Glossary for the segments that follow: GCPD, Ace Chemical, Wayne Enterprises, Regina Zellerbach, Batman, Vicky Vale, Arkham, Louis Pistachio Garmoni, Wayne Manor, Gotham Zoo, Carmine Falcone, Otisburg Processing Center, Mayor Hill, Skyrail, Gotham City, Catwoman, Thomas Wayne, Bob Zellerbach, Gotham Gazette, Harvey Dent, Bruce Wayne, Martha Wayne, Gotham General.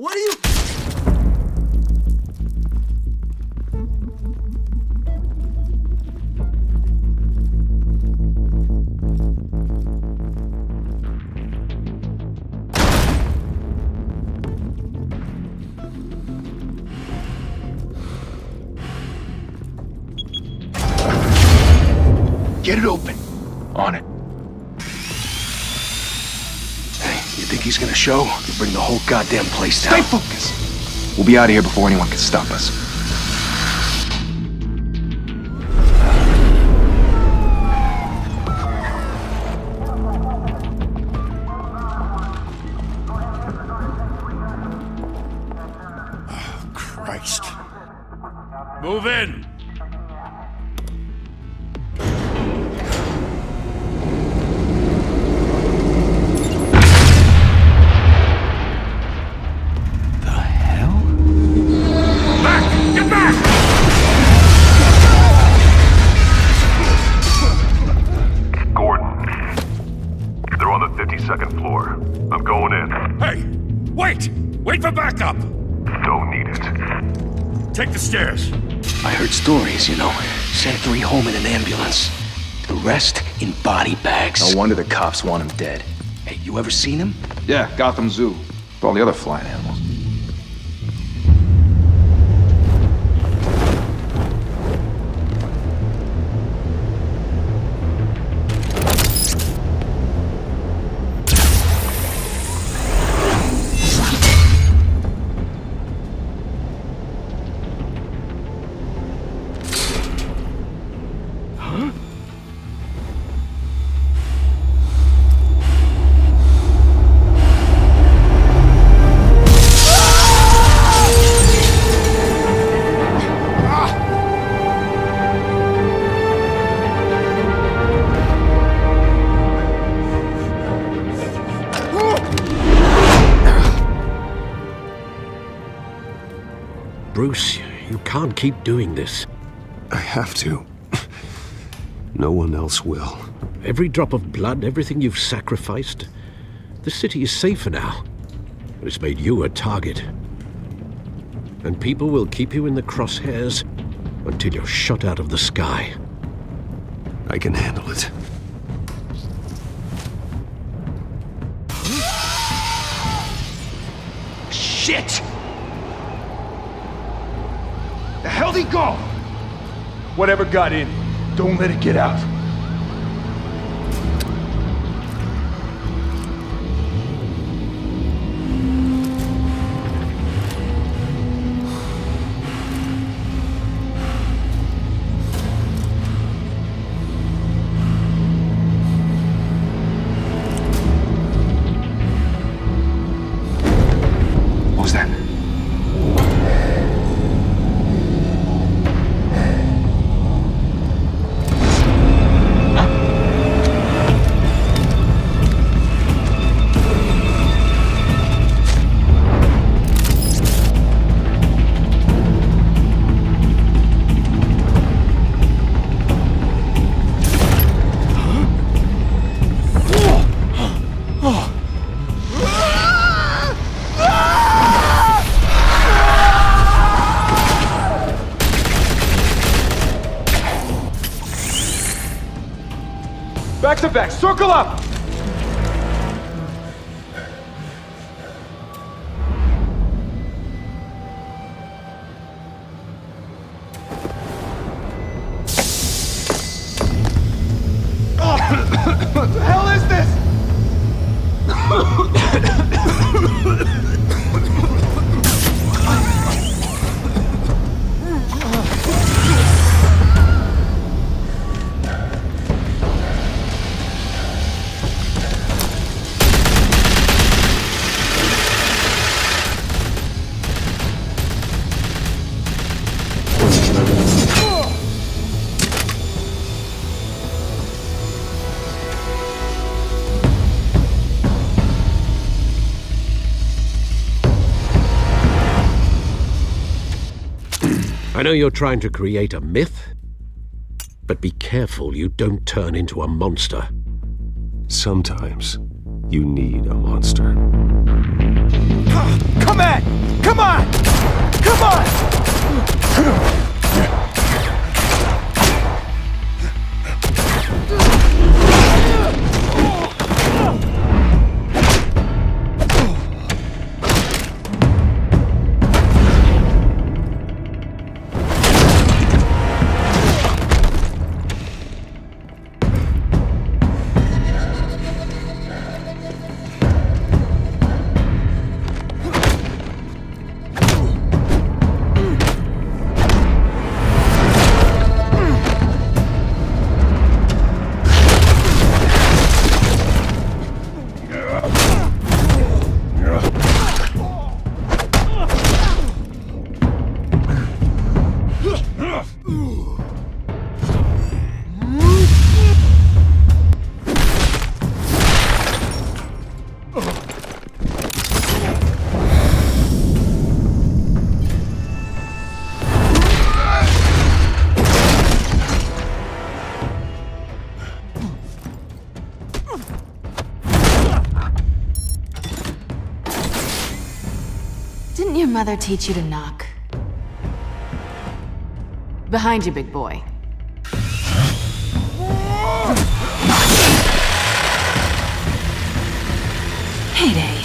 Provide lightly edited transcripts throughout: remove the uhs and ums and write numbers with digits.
What are you... Get it open. On it. Hey, you think he's gonna show? He'll bring the whole goddamn place down. Stay focused! We'll be out of here before anyone can stop us. Oh, Christ. Move in! Take the stairs. I heard stories, you know. Sent three home in an ambulance. The rest in body bags. No wonder the cops want him dead. Hey, you ever seen him? Yeah, Gotham Zoo. With all the other flying animals. Bruce, you can't keep doing this. I have to. No one else will. Every drop of blood, everything you've sacrificed. The city is safer now. But it's made you a target. And people will keep you in the crosshairs until you're shot out of the sky. I can handle it. Shit! The hell did he go? Whatever got in, don't let it get out. Back to back, circle up! I know you're trying to create a myth, but be careful you don't turn into a monster. Sometimes you need a monster. Come at! Come on! Come on! Mother teach you to knock? Behind you, big boy. Heyday.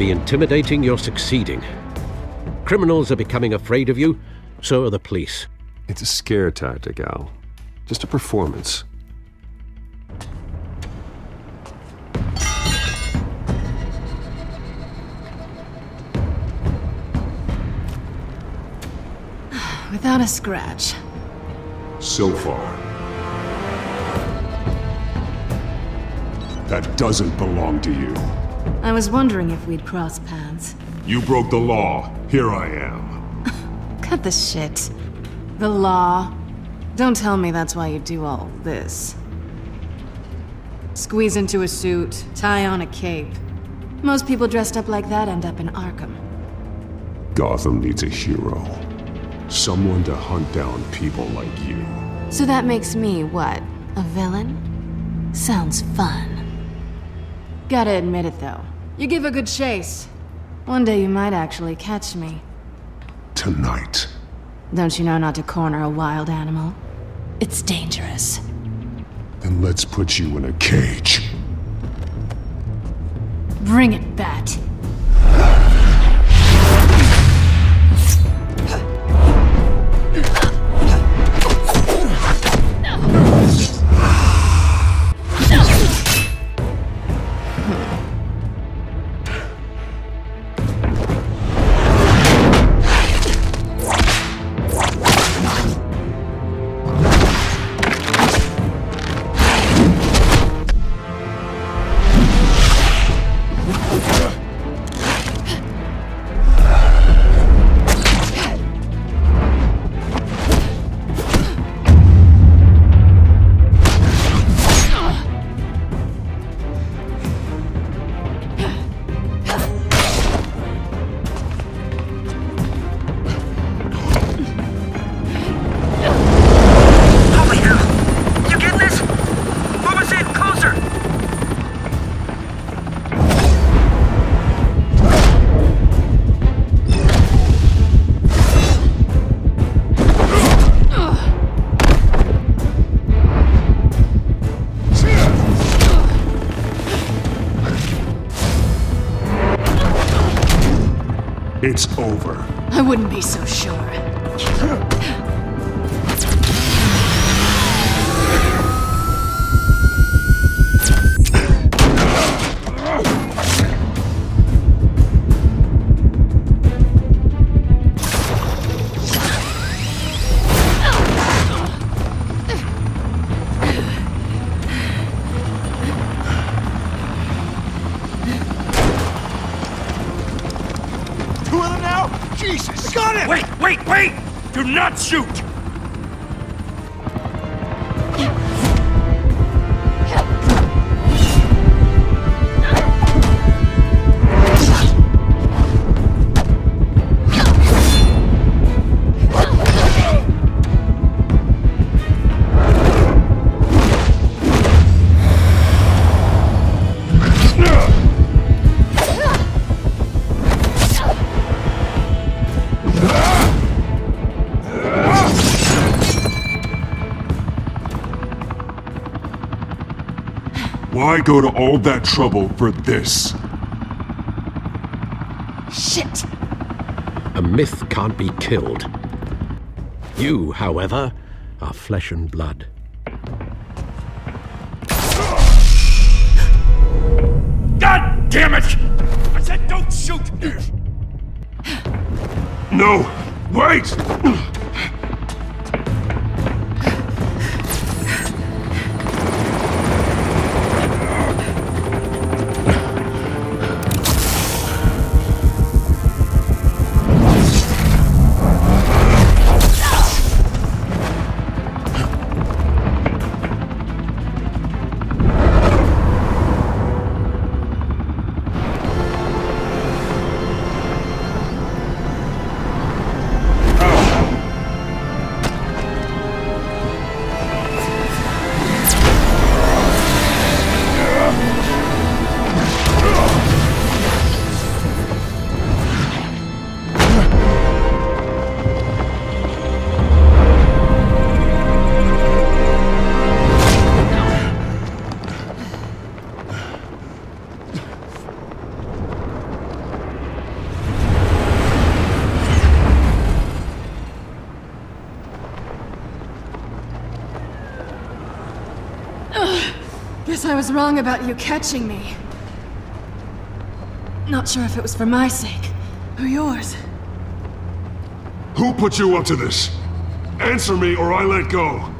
Intimidating, you're succeeding. Criminals are becoming afraid of you, so are the police. It's a scare tactic, Al. Just a performance. Without a scratch. So far. That doesn't belong to you. I was wondering if we'd cross paths. You broke the law. Here I am. Cut the shit. The law. Don't tell me that's why you do all this. Squeeze into a suit, tie on a cape. Most people dressed up like that end up in Arkham. Gotham needs a hero. Someone to hunt down people like you. So that makes me, what, a villain? Sounds fun. Gotta admit it, though. You give a good chase. One day you might actually catch me. Tonight. Don't you know not to corner a wild animal? It's dangerous. Then let's put you in a cage. Bring it, Bat. It's over. I wouldn't be so sure. Jesus! I got it! Wait, wait, wait! Do not shoot! Why go to all that trouble for this? Shit! A myth can't be killed. You, however, are flesh and blood. God damn it! I said don't shoot! No! Wait! I was wrong about you catching me. Not sure if it was for my sake, or yours. Who put you up to this? Answer me or I let go.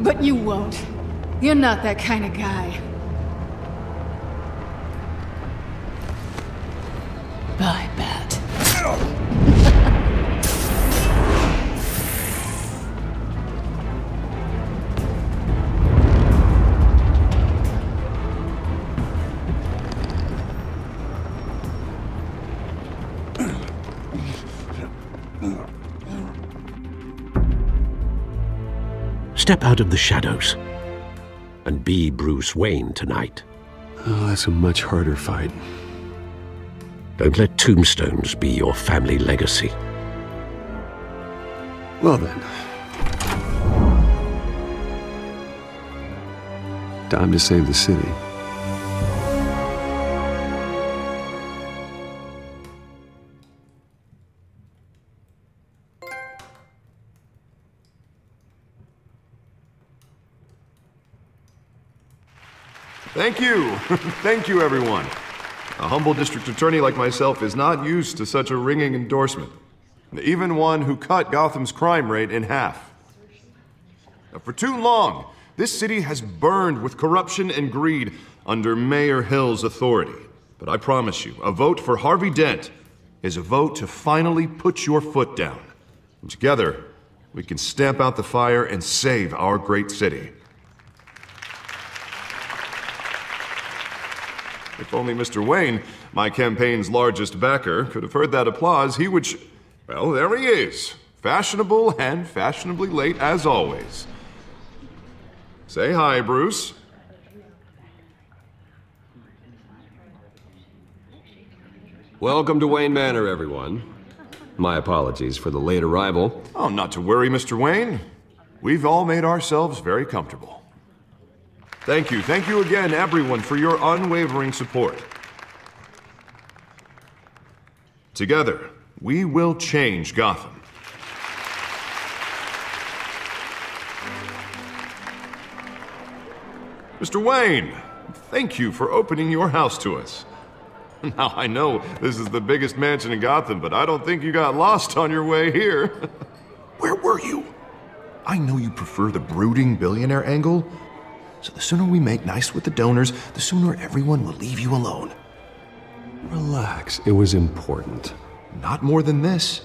But you won't. You're not that kind of guy. Bye, Bat. Step out of the shadows and be Bruce Wayne tonight. Oh, that's a much harder fight. Don't let tombstones be your family legacy. Well then. Time to save the city. Thank you. Thank you, everyone. A humble district attorney like myself is not used to such a ringing endorsement. Even one who cut Gotham's crime rate in half. Now, for too long, this city has burned with corruption and greed under Mayor Hill's authority. But I promise you, a vote for Harvey Dent is a vote to finally put your foot down. And together, we can stamp out the fire and save our great city. If only Mr. Wayne, my campaign's largest backer, could have heard that applause, he would well, there he is. Fashionable and fashionably late, as always. Say hi, Bruce. Welcome to Wayne Manor, everyone. My apologies for the late arrival. Oh, not to worry, Mr. Wayne. We've all made ourselves very comfortable. Thank you. Thank you again, everyone, for your unwavering support. Together, we will change Gotham. Mr. Wayne, thank you for opening your house to us. Now, I know this is the biggest mansion in Gotham, but I don't think you got lost on your way here. Where were you? I know you prefer the brooding billionaire angle. So the sooner we make nice with the donors, the sooner everyone will leave you alone. Relax, it was important. Not more than this.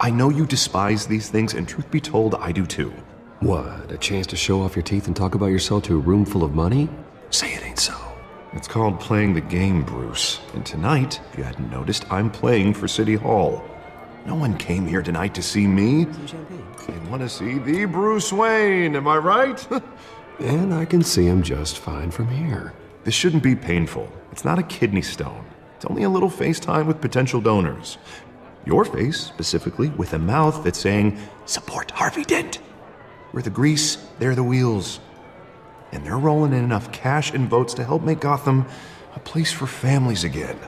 I know you despise these things, and truth be told, I do too. What, a chance to show off your teeth and talk about yourself to a room full of money? Say it ain't so. It's called playing the game, Bruce. And tonight, if you hadn't noticed, I'm playing for City Hall. No one came here tonight to see me. They want to see the Bruce Wayne, am I right? And I can see him just fine from here. This shouldn't be painful. It's not a kidney stone. It's only a little FaceTime with potential donors. Your face, specifically, with a mouth that's saying, support Harvey Dent. We're the grease, they're the wheels. And they're rolling in enough cash and votes to help make Gotham a place for families again.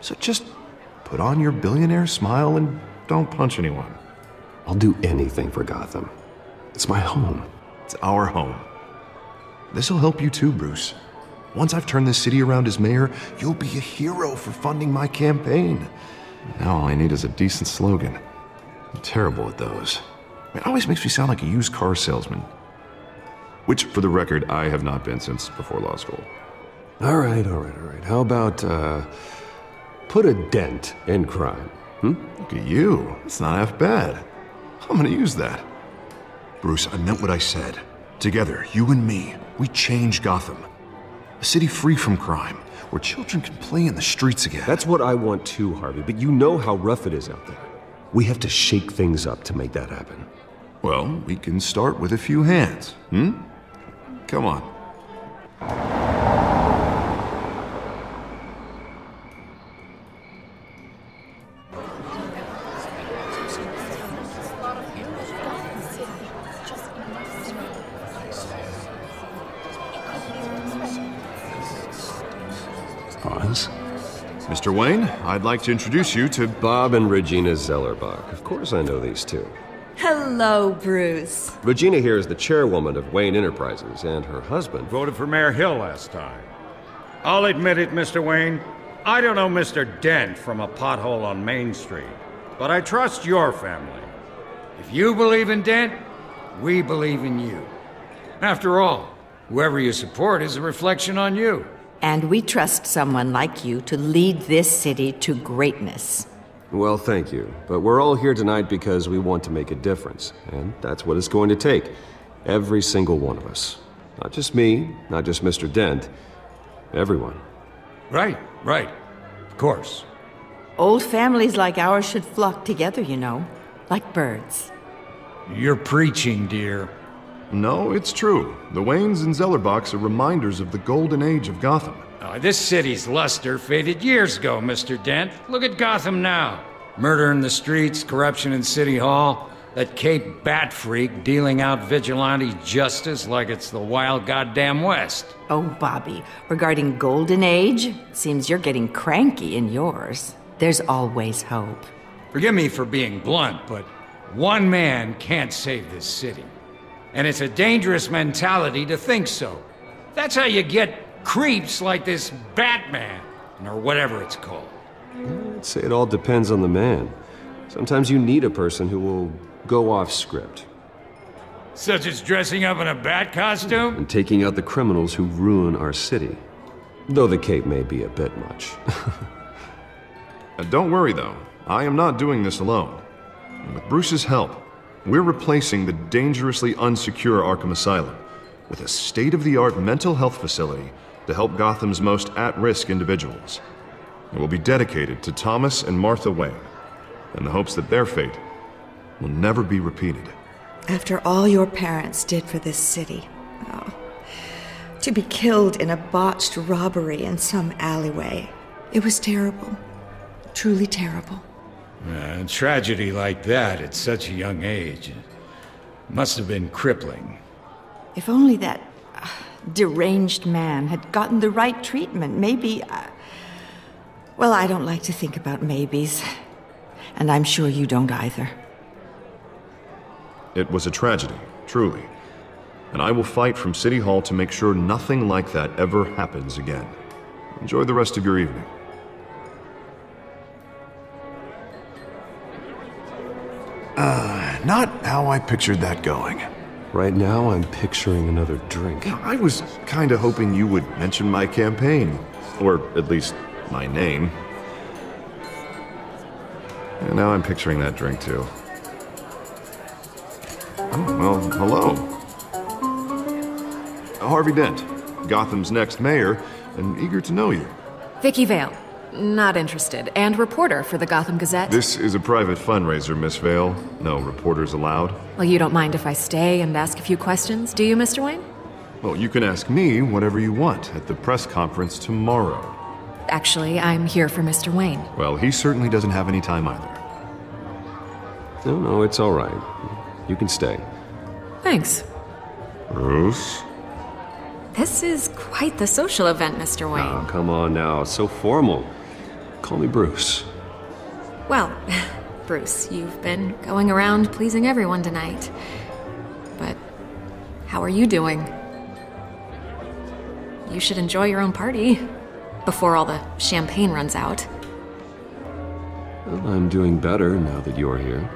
So just put on your billionaire smile and don't punch anyone. I'll do anything for Gotham. It's my home. It's our home. This'll help you too, Bruce. Once I've turned this city around as mayor, you'll be a hero for funding my campaign. Now all I need is a decent slogan. I'm terrible at those. It always makes me sound like a used car salesman. Which, for the record, I have not been since before law school. All right. How about, put a dent in crime? Look at you. It's not half bad. I'm gonna use that. Bruce, I meant what I said. Together, you and me, we change Gotham. A city free from crime, where children can play in the streets again. That's what I want too, Harvey, but you know how rough it is out there. We have to shake things up to make that happen. Well, we can start with a few hands, Come on. Mr. Wayne, I'd like to introduce you to Bob and Regina Zellerbach. Of course I know these two. Hello, Bruce. Regina here is the chairwoman of Wayne Enterprises, and her husband voted for Mayor Hill last time. I'll admit it, Mr. Wayne. I don't know Mr. Dent from a pothole on Main Street, but I trust your family. If you believe in Dent, we believe in you. After all, whoever you support is a reflection on you. And we trust someone like you to lead this city to greatness. Well, thank you. But we're all here tonight because we want to make a difference. And that's what it's going to take. Every single one of us. Not just me, not just Mr. Dent. Everyone. Right. Of course. Old families like ours should flock together, you know. Like birds. You're preaching, dear. No, it's true. The Waynes and Zellerbachs are reminders of the golden age of Gotham. This city's luster faded years ago, Mr. Dent. Look at Gotham now. Murder in the streets, corruption in City Hall, that Cape Bat freak dealing out vigilante justice like it's the wild goddamn West. Oh, Bobby, regarding golden age, seems you're getting cranky in yours. There's always hope. Forgive me for being blunt, but one man can't save this city. And it's a dangerous mentality to think so. That's how you get creeps like this Batman, or whatever it's called. I'd say it all depends on the man. Sometimes you need a person who will go off script. Such as dressing up in a bat costume? And taking out the criminals who ruin our city. Though the cape may be a bit much. Don't worry though, I am not doing this alone. And with Bruce's help, we're replacing the dangerously unsecure Arkham Asylum with a state-of-the-art mental health facility to help Gotham's most at-risk individuals. It will be dedicated to Thomas and Martha Wayne in the hopes that their fate will never be repeated. After all your parents did for this city, to be killed in a botched robbery in some alleyway, it was terrible, truly terrible. A tragedy like that at such a young age must have been crippling. If only that deranged man had gotten the right treatment, maybe... well, I don't like to think about maybes, and I'm sure you don't either. It was a tragedy, truly, and I will fight from City Hall to make sure nothing like that ever happens again. Enjoy the rest of your evening. Not how I pictured that going. Right now, I'm picturing another drink. I was kind of hoping you would mention my campaign, or at least my name. And now I'm picturing that drink, too. Oh, well, hello. Harvey Dent, Gotham's next mayor, and eager to know you. Vicky Vale, not interested, and reporter for the Gotham Gazette. This is a private fundraiser, Miss Vale. No reporters allowed. Well, you don't mind if I stay and ask a few questions, do you, Mr. Wayne? Well, you can ask me whatever you want at the press conference tomorrow. Actually, I'm here for Mr. Wayne. Well, he certainly doesn't have any time either. No, no, it's all right. You can stay. Thanks. Bruce? This is quite the social event, Mr. Wayne. Oh, come on now. It's so formal. Call me Bruce. Well, Bruce, you've been going around pleasing everyone tonight. But how are you doing? You should enjoy your own party before all the champagne runs out. Well, I'm doing better now that you're here.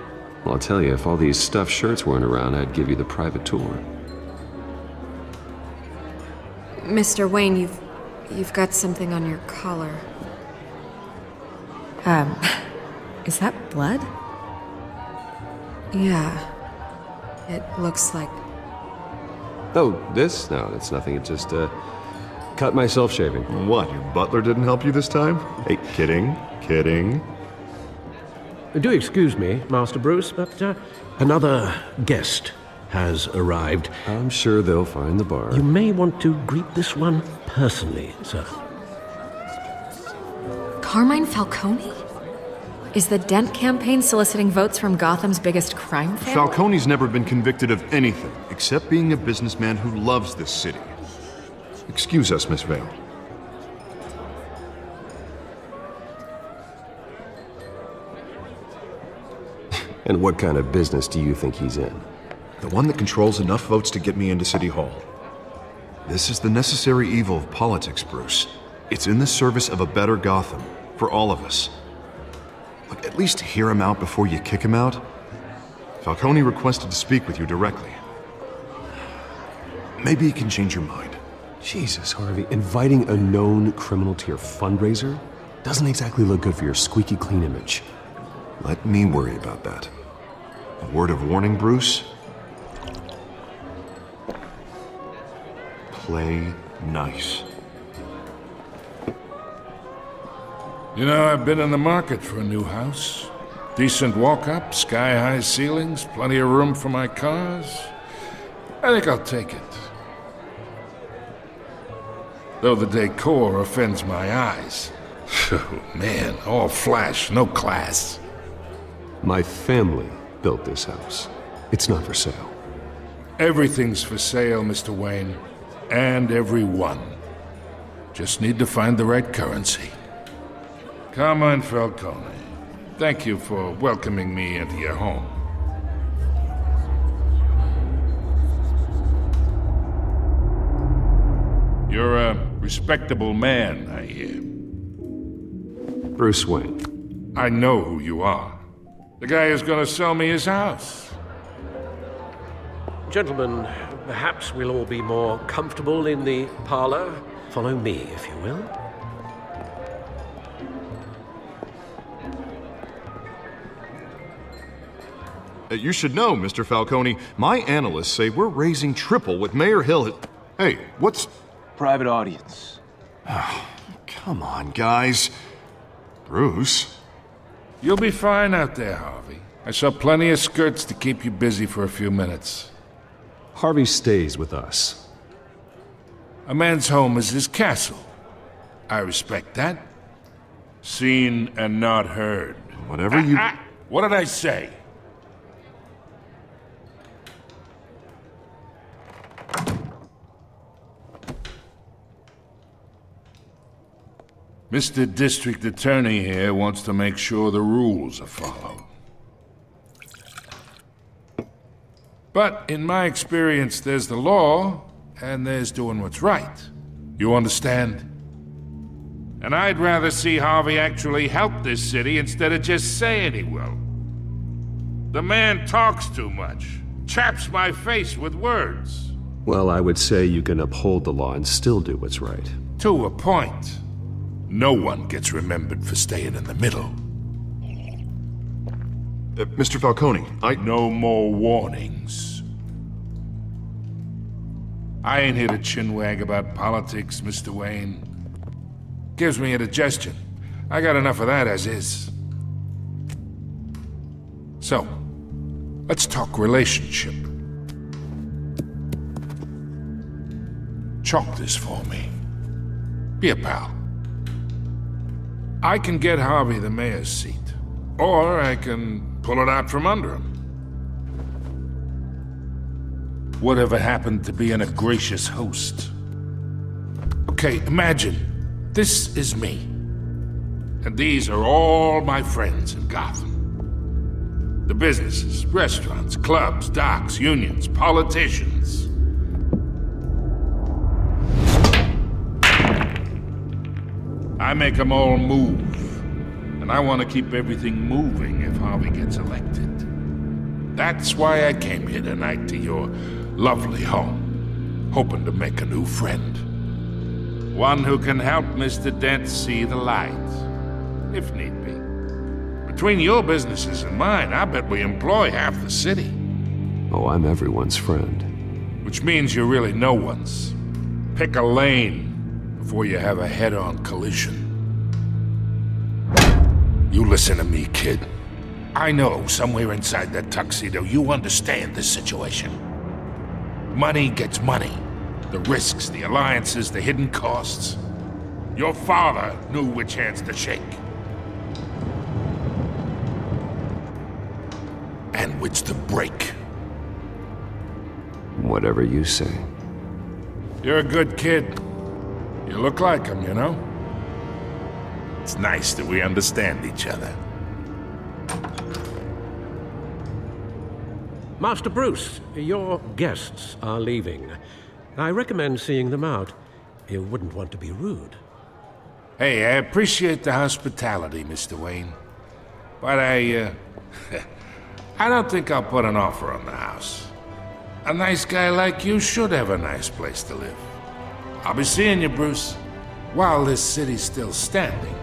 Well, I'll tell you, if all these stuffed shirts weren't around, I'd give you the private tour. Mr. Wayne, you've got something on your collar. Is that blood? Yeah, it looks like... Oh, this? No, it's nothing. It just, cut myself shaving. What, your butler didn't help you this time? Hey, kidding, kidding. Do excuse me, Master Bruce, but, another guest has arrived. I'm sure they'll find the bar. You may want to greet this one personally, sir. Carmine Falcone? Is the Dent campaign soliciting votes from Gotham's biggest crime family? Falcone's never been convicted of anything, except being a businessman who loves this city. Excuse us, Miss Vale. And what kind of business do you think he's in? The one that controls enough votes to get me into City Hall. This is the necessary evil of politics, Bruce. It's in the service of a better Gotham, for all of us. Look, at least hear him out before you kick him out. Falcone requested to speak with you directly. Maybe he can change your mind. Jesus, Harvey, inviting a known criminal to your fundraiser doesn't exactly look good for your squeaky clean image. Let me worry about that. A word of warning, Bruce? Play nice. You know, I've been in the market for a new house. Decent walk-up, sky-high ceilings, plenty of room for my cars. I think I'll take it. Though the decor offends my eyes. Oh, man, all flash, no class. My family built this house. It's not for sale. Everything's for sale, Mr. Wayne. And everyone. Just need to find the right currency. Carmine Falcone, thank you for welcoming me into your home. You're a respectable man, I hear. Bruce Wayne. I know who you are. The guy is gonna sell me his house. Gentlemen, perhaps we'll all be more comfortable in the parlor. Follow me, if you will. You should know, Mr. Falcone, my analysts say we're raising triple with Mayor Hill. Hey, what's... Private audience. Oh, come on, guys. Bruce? You'll be fine out there, Harvey. I saw plenty of skirts to keep you busy for a few minutes. Harvey stays with us. A man's home is his castle. I respect that. Seen and not heard. Whatever you... What did I say? Mr. District Attorney here wants to make sure the rules are followed. But in my experience, there's the law, and there's doing what's right. You understand? And I'd rather see Harvey actually help this city instead of just saying he will. The man talks too much, chaps my face with words. Well, I would say you can uphold the law and still do what's right. To a point. No one gets remembered for staying in the middle. Mr. Falcone, I... No more warnings. I ain't here to chinwag about politics, Mr. Wayne. Gives me indigestion. I got enough of that as is. So, let's talk relationship. Chalk this for me. Be a pal. I can get Harvey the mayor's seat. Or I can pull it out from under him. Whatever happened to being a gracious host? Okay, imagine, this is me. And these are all my friends in Gotham. The businesses, restaurants, clubs, docks, unions, politicians. I make them all move. I want to keep everything moving if Harvey gets elected. That's why I came here tonight to your lovely home, hoping to make a new friend. One who can help Mr. Dent see the light, if need be. Between your businesses and mine, I bet we employ half the city. Oh, I'm everyone's friend. Which means you're really no one's. Pick a lane before you have a head-on collision. You listen to me, kid. I know somewhere inside that tuxedo you understand this situation. Money gets money. The risks, the alliances, the hidden costs. Your father knew which hands to shake. And which to break. Whatever you say. You're a good kid. You look like him, you know? It's nice that we understand each other. Master Bruce, your guests are leaving. I recommend seeing them out. You wouldn't want to be rude. Hey, I appreciate the hospitality, Mr. Wayne. But I don't think I'll put an offer on the house. A nice guy like you should have a nice place to live. I'll be seeing you, Bruce, while this city's still standing.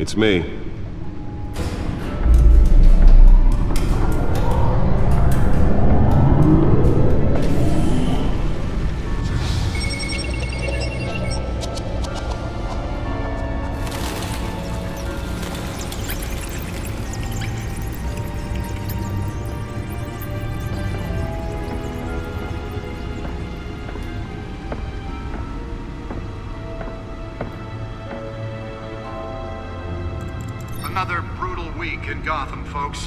It's me.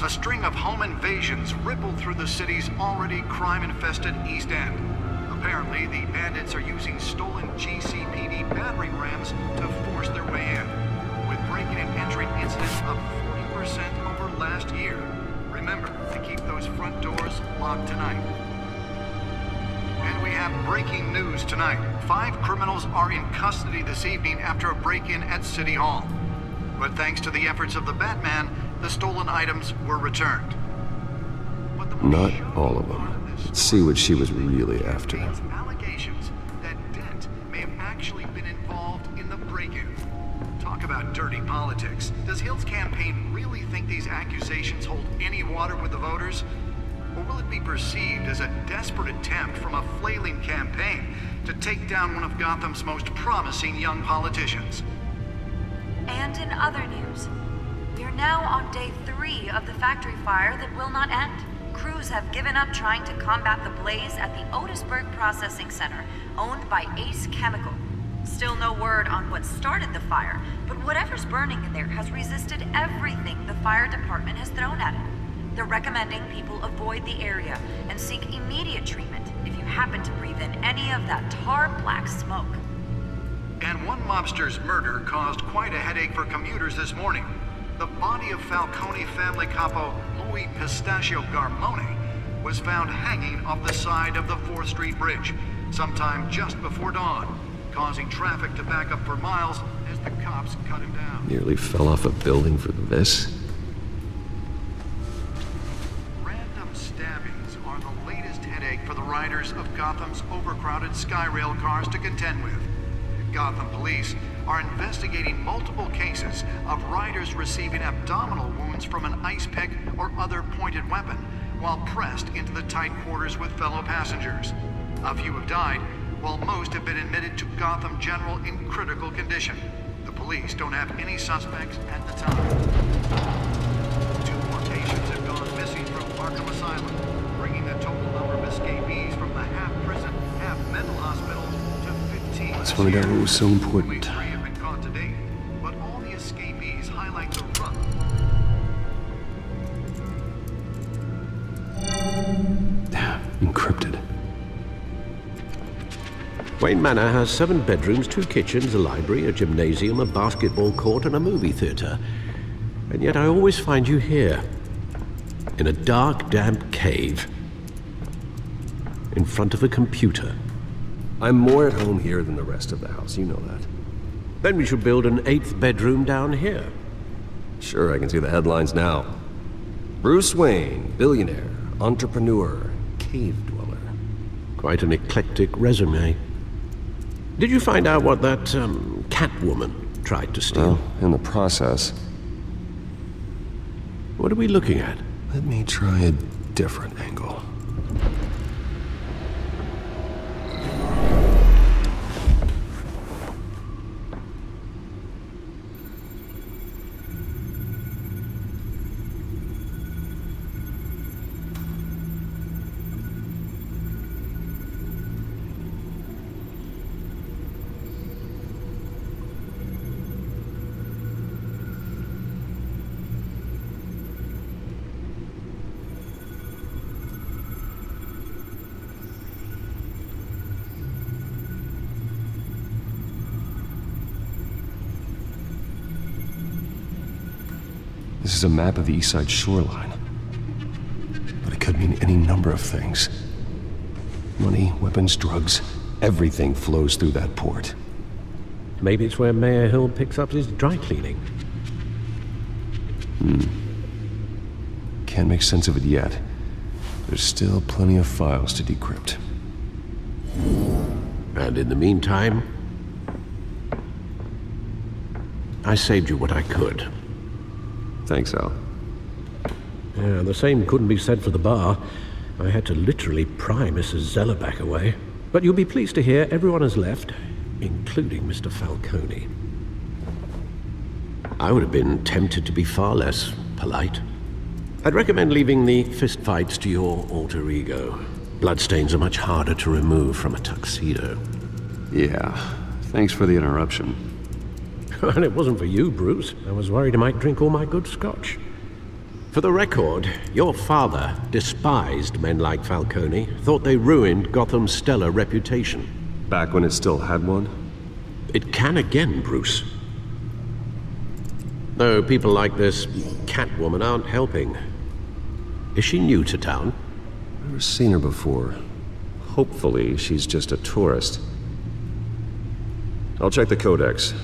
A string of home invasions rippled through the city's already crime-infested East End. Apparently, the bandits are using stolen GCPD battering rams to force their way in, with breaking and entering incidents up 40% over last year. Remember to keep those front doors locked tonight. And we have breaking news tonight. 5 criminals are in custody this evening after a break-in at City Hall. But thanks to the efforts of the Batman, the stolen items were returned. Not all of them. Let's see what she was really after. Allegations that Dent may have actually been involved in the break-in. Talk about dirty politics. Does Hill's campaign really think these accusations hold any water with the voters? Or will it be perceived as a desperate attempt from a flailing campaign to take down one of Gotham's most promising young politicians? And in other news, we are now on day 3 of the factory fire that will not end. Crews have given up trying to combat the blaze at the Otisburg Processing Center, owned by Ace Chemical. Still no word on what started the fire, but whatever's burning in there has resisted everything the fire department has thrown at it. They're recommending people avoid the area and seek immediate treatment if you happen to breathe in any of that tar black smoke. And one mobster's murder caused quite a headache for commuters this morning. The body of Falcone family capo Louis Pistachio Garmoni was found hanging off the side of the 4th Street Bridge sometime just before dawn, causing traffic to back up for miles as the cops cut him down. Nearly fell off a building for this. Random stabbings are the latest headache for the riders of Gotham's overcrowded Skyrail cars to contend with. Gotham police are investigating multiple cases of riders receiving abdominal wounds from an ice pick or other pointed weapon while pressed into the tight quarters with fellow passengers. A few have died, while most have been admitted to Gotham General in critical condition. The police don't have any suspects at the time. 2 more patients have gone missing from Arkham Asylum, bringing the total number of escapees from the half-prison, half-mental hospital to 15. Let's find out what was so important. Only 3 have been caught to date, but all the escapees highlight the run. Encrypted. Wayne Manor has 7 bedrooms, 2 kitchens, a library, a gymnasium, a basketball court, and a movie theater. And yet I always find you here, in a dark, damp cave, in front of a computer. I'm more at home here than the rest of the house, you know that. Then we should build an 8th bedroom down here. Sure, I can see the headlines now. Bruce Wayne, billionaire, entrepreneur, cave dweller. Quite an eclectic resume. Did you find out what that Catwoman tried to steal? Well, in the process. What are we looking at? Let me try a different angle. This is a map of the east side shoreline, but it could mean any number of things. Money, weapons, drugs, everything flows through that port. Maybe it's where Mayor Hill picks up his dry cleaning. Can't make sense of it yet. There's still plenty of files to decrypt. And in the meantime, I saved you what I could. Thanks, Al. Yeah, the same couldn't be said for the bar. I had to literally pry Mrs. Zellerbach away. But you'll be pleased to hear everyone has left, including Mr. Falcone. I would have been tempted to be far less polite. I'd recommend leaving the fistfights to your alter ego. Bloodstains are much harder to remove from a tuxedo. Yeah, thanks for the interruption. Well, it wasn't for you, Bruce. I was worried I might drink all my good scotch. For the record, your father despised men like Falcone, thought they ruined Gotham's stellar reputation. Back when it still had one? It can again, Bruce. Though people like this Catwoman aren't helping. Is she new to town? I've never seen her before. Hopefully, she's just a tourist. I'll check the codex.